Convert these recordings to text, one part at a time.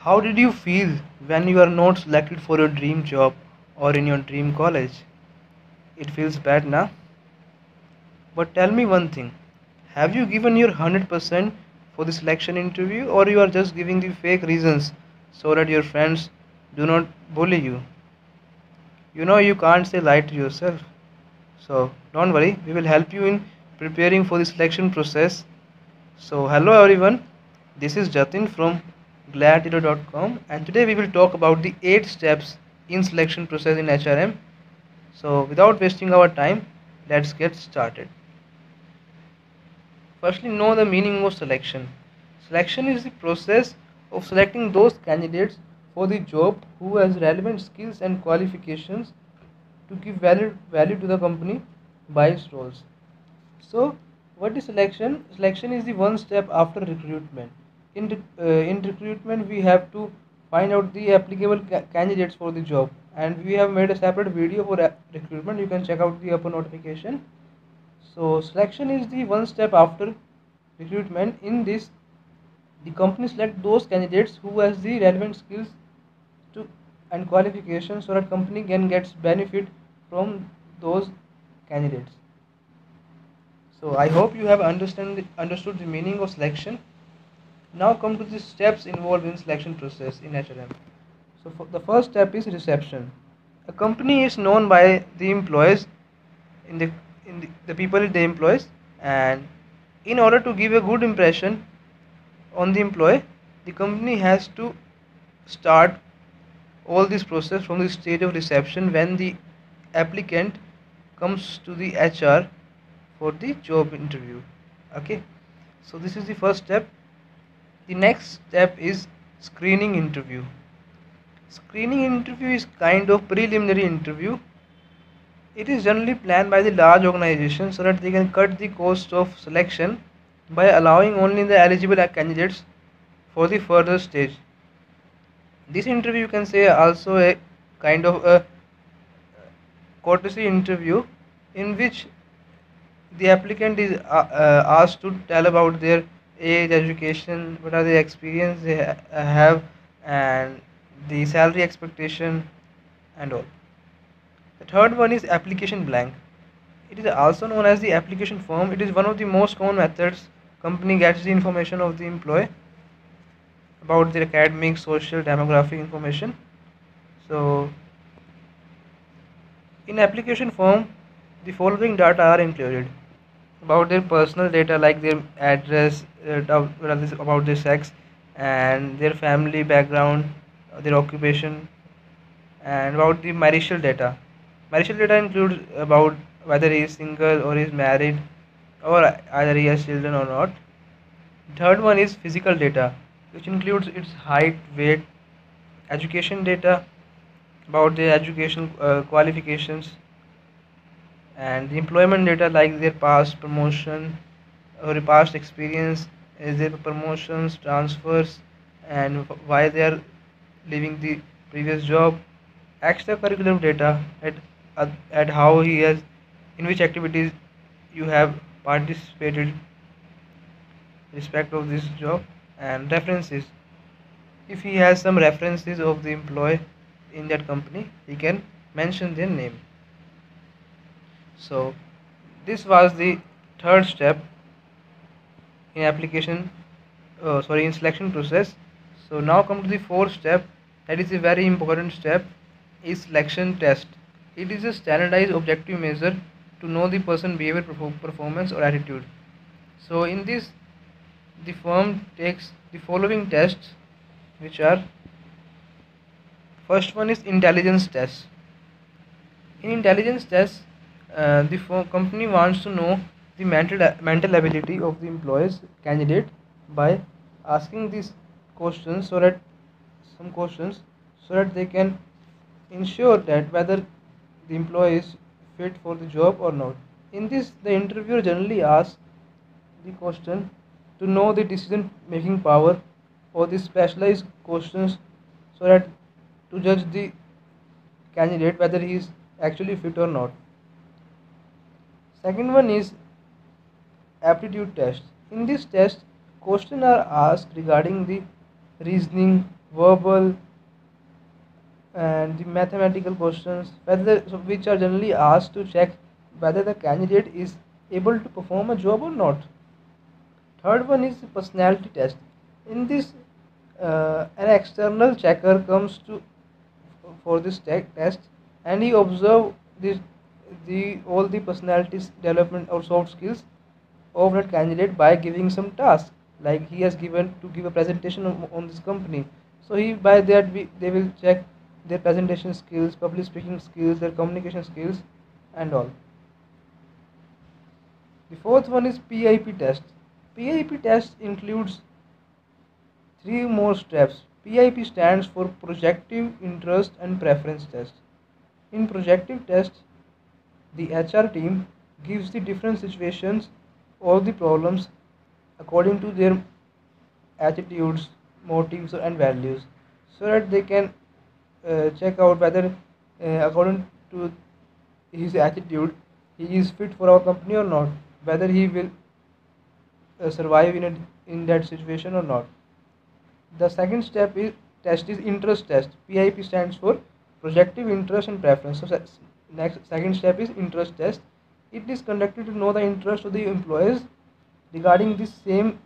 How did you feel when you are not selected for your dream job or in your dream college? It feels bad, na? But tell me one thing, have you given your 100% for the selection interview, or you are just giving the fake reasons so that your friends do not bully you? You know you can't say lie to yourself. So don't worry, we will help you in preparing for the selection process. So hello everyone, this is Jatin from Gladido.com, and today we will talk about the 8 steps in selection process in HRM. So without wasting our time, let's get started. Firstly, know the meaning of selection. Selection is the process of selecting those candidates for the job who has relevant skills and qualifications to give value to the company by its roles. So what is selection? Selection is the one step after recruitment. In recruitment, we have to find out the applicable candidates for the job, and we have made a separate video for recruitment. You can check out the upper notification. So selection is the one step after recruitment. In this, the company select those candidates who has the relevant skills and qualifications so that company can get benefit from those candidates. So I hope you have understood the meaning of selection. Now come to the steps involved in selection process in HRM. So the first step is reception. A company is known by the employees, the people they employ, and in order to give a good impression on the employee, the company has to start all this process from the stage of reception when the applicant comes to the HR for the job interview. Okay, so this is the first step. The next step is screening interview. Screening interview is kind of preliminary interview. It is generally planned by the large organizations so that they can cut the cost of selection by allowing only the eligible candidates for the further stage. This interview, you can say, also a kind of a courtesy interview in which the applicant is asked to tell about their age, education, what are the experience they have, and the salary expectation and all. The third one is application blank. It is also known as the application form. It is one of the most common methods company gets the information of the employee about their academic, social, demographic information. So in application form, the following data are included: about their personal data like their address, about their sex and their family background, their occupation, and about the marital data. Marital data includes about whether he is single or is married, or either he has children or not. Third one is physical data, which includes its height, weight, education data, about their education qualifications, and the employment data like their past promotion or past experience, is their promotions, transfers, and why they are leaving the previous job. Extracurricular data at how he has, in which activities you have participated in respect of this job, and references. If he has some references of the employee in that company, he can mention their name. So this was the third step in selection process. So now come to the fourth step, that is a very important step, is selection test. It is a standardized objective measure to know the person's behavior, performance or attitude. So in this, the firm takes the following tests, which are: first one is intelligence test. In intelligence test, the company wants to know the mental ability of the employees candidate by asking these questions, so that they can ensure that whether the employee is fit for the job or not. In this, the interviewer generally asks the question to know the decision making power, or the specialized questions so that to judge the candidate whether he is actually fit or not. Second one is aptitude test. In this test, questions are asked regarding the reasoning, verbal, and the mathematical questions, which are generally asked to check whether the candidate is able to perform a job or not. Third one is the personality test. In this, an external checker comes for this test, and he observes all the personality development or soft skills of that candidate by giving some tasks, like he has given to give a presentation on this company. So he, by that, they will check their presentation skills, public speaking skills, their communication skills and all. The fourth one is PIP test. PIP test includes three more steps. PIP stands for Projective Interest and Preference Test. In projective test, the HR team gives the different situations or the problems according to their attitudes, motives and values, so that they can check out whether according to his attitude he is fit for our company or not, whether he will survive in that situation or not. The second step is interest test. PIP stands for Projective Interest and Preference. So second step is interest test. It is conducted to know the interest of the employees regarding the same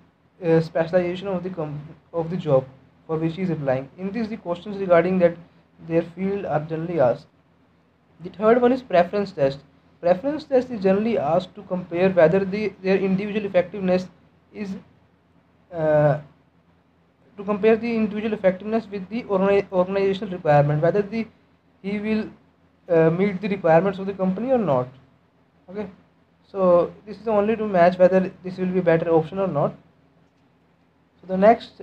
specialization of the job for which he is applying. In this, the questions regarding that their field are generally asked. The third one is preference test. Preference test is generally asked to compare whether their individual effectiveness is to compare the individual effectiveness with the organizational requirement, whether he will meet the requirements of the company or not. Okay, so this is only to match whether this will be a better option or not. So the next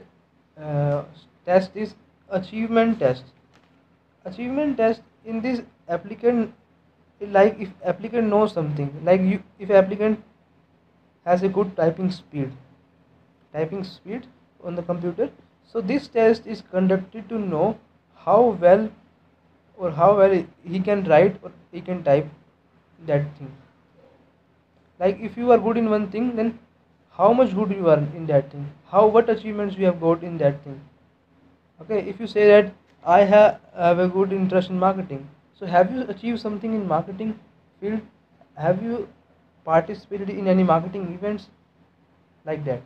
test is achievement test. Achievement test, in this applicant, like if applicant knows something, like if applicant has a good typing speed on the computer, so this test is conducted to know how well he can write or he can type that thing. Like if you are good in one thing, then how much good you are in that thing, what achievements you have got in that thing. Okay, if you say that I have a good interest in marketing, so have you achieved something in marketing field? Have you participated in any marketing events, like that?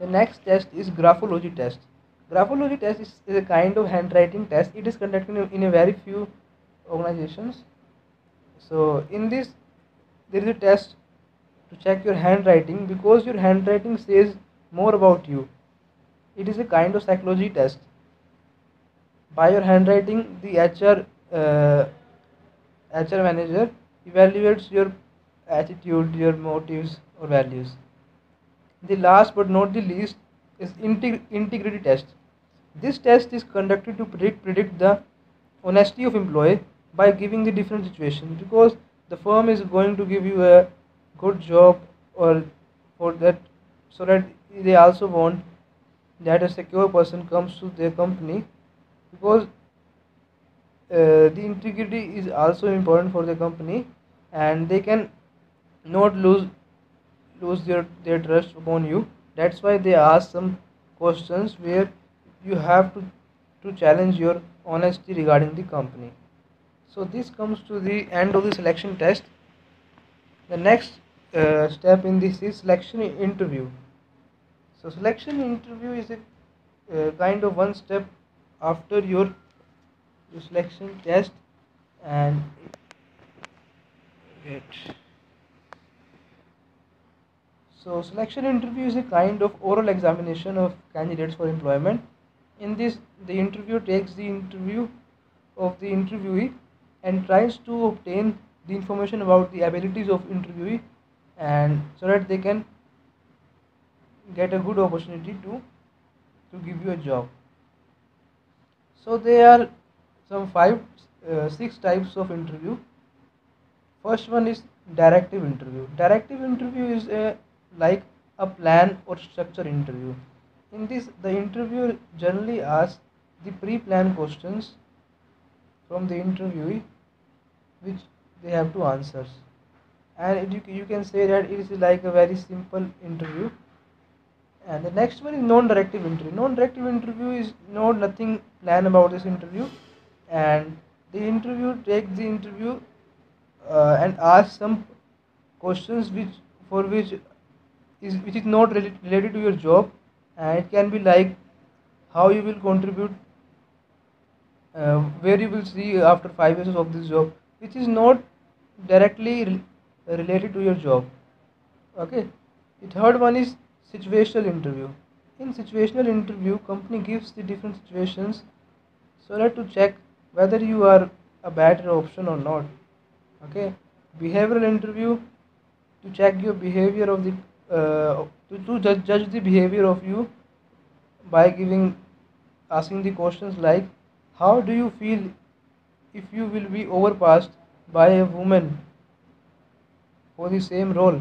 The next test is graphology test. Graphology test is a kind of handwriting test. It is conducted in a very few organizations. So in this, there is a test to check your handwriting, because your handwriting says more about you. It is a kind of psychology test. By your handwriting, the HR manager evaluates your attitude, your motives or values. The last but not the least is integrity test. This test is conducted to predict the honesty of employee by giving the different situations, because the firm is going to give you a good job or that, so that they also want that a secure person comes to their company, because the integrity is also important for the company, and they can not lose their trust upon you. That's why they ask some questions where you have to challenge your honesty regarding the company. So this comes to the end of the selection test. The next step in this is selection interview. So selection interview is a kind of one step after your selection test, and so selection interview is a kind of oral examination of candidates for employment. In this, the interviewer takes the interview of the interviewee and tries to obtain the information about the abilities of interviewee, and so that they can get a good opportunity to give you a job. So there are some six types of interview. First one is directive interview. Directive interview is like a plan or structure interview. In this, the interviewer generally asks the pre-planned questions from the interviewee which they have to answer, and you can say that it is like a very simple interview, And the next one is non-directive interview. Non-directive interview is nothing planned about this interview, and the interview takes the interview and asks some questions which is not related to your job, and it can be like how you will contribute, where you will see after 5 years of this job, which is not directly related to your job. Okay. The third one is situational interview. In situational interview, company gives the different situations so that to check whether you are a better option or not. Okay. Behavioral interview, to check your behavior of the to judge the behavior of you by asking the questions like, how do you feel if you will be overpassed by a woman for the same role,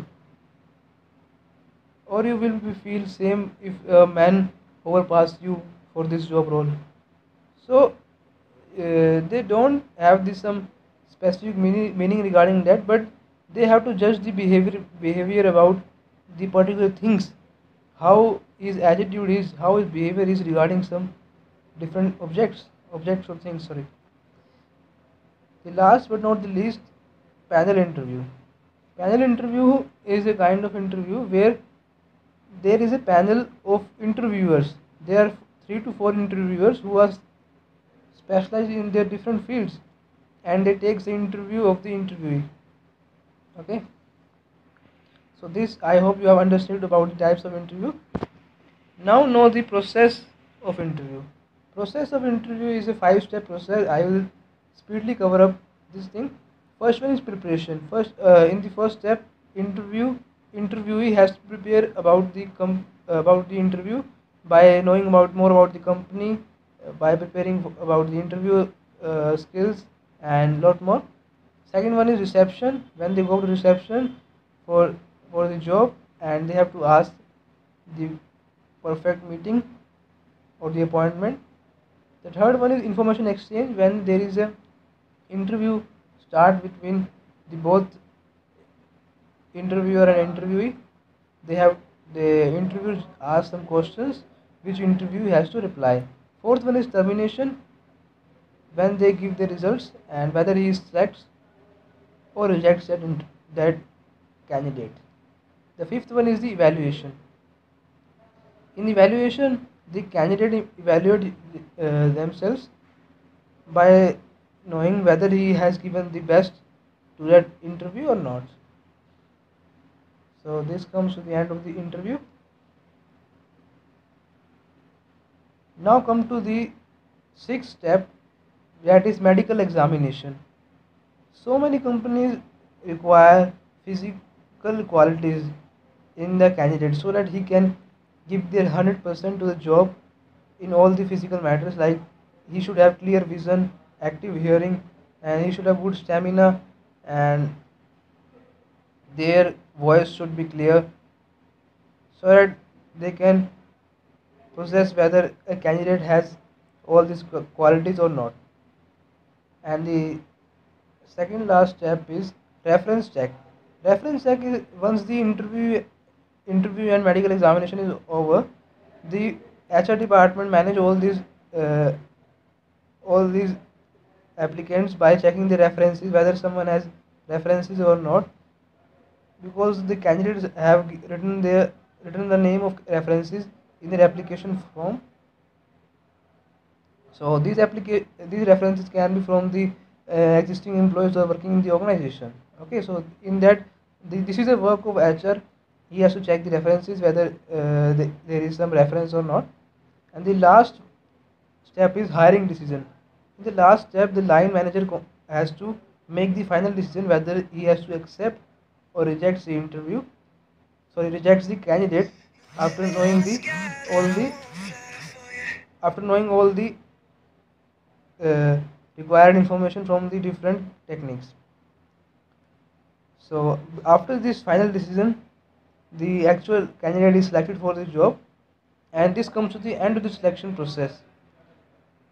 or you will feel same if a man overpassed you for this job role. So they don't have this some specific meaning regarding that, but they have to judge the behavior about the particular things, how his attitude is, how his behavior is regarding some different objects or things. The last but not the least, panel interview. Panel interview is a kind of interview where there is a panel of interviewers. There are 3 to 4 interviewers who are specialized in their different fields, and they take the interview of the interviewee. Okay, so this, I hope you have understood about the types of interview. Now know the process of interview. Process of interview is a 5-step process. I will speedily cover up this thing. First one is preparation. In the first step, interviewee has to prepare about the interview by knowing more about the company, by preparing about the interview skills and lot more. Second one is reception. When they go to reception for the job, and they have to ask the perfect meeting or the appointment. The third one is information exchange. When there is a interview start between the both interviewer and interviewee, the interviewer asks some questions which interviewee has to reply. Fourth one is termination. When they give the results and whether he selects or rejects that candidate. The fifth one is the evaluation. In evaluation, the candidate evaluates themselves by knowing whether he has given the best to that interview or not. So this comes to the end of the interview. Now come to the 6th step, that is medical examination. So many companies require physical qualities in the candidate so that he can give their 100% to the job in all the physical matters, like he should have clear vision, active hearing, and he should have good stamina, and their voice should be clear, so that they can process whether a candidate has all these qualities or not. And the second last step is reference check. Reference check is, once the interview and medical examination is over, the HR department manages all these applicants by checking the references, whether someone has references or not, because the candidates have written the name of references in their application form. So these references can be from the existing employees who are working in the organization. Okay, so in that, this is the work of HR. He has to check the references, whether there is some reference or not. And the last step is hiring decision. In the last step, the line manager has to make the final decision whether he has to accept or rejects the interview. So he rejects the candidate after knowing all the required information from the different techniques. So after this final decision, the actual candidate is selected for the job, and this comes to the end of the selection process,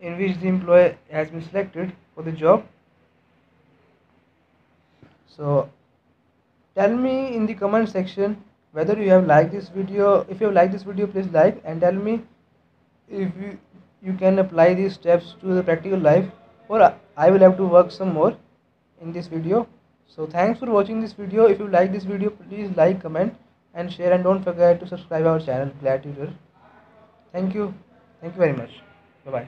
in which the employee has been selected for the job. So tell me in the comment section whether you have liked this video. If you have liked this video, please like and tell me if you can apply these steps to the practical life, or I will have to work some more in this video. So thanks for watching this video. If you like this video, please like, comment and share, and don't forget to subscribe our channel Glad Tutor. Thank you very much. Bye bye.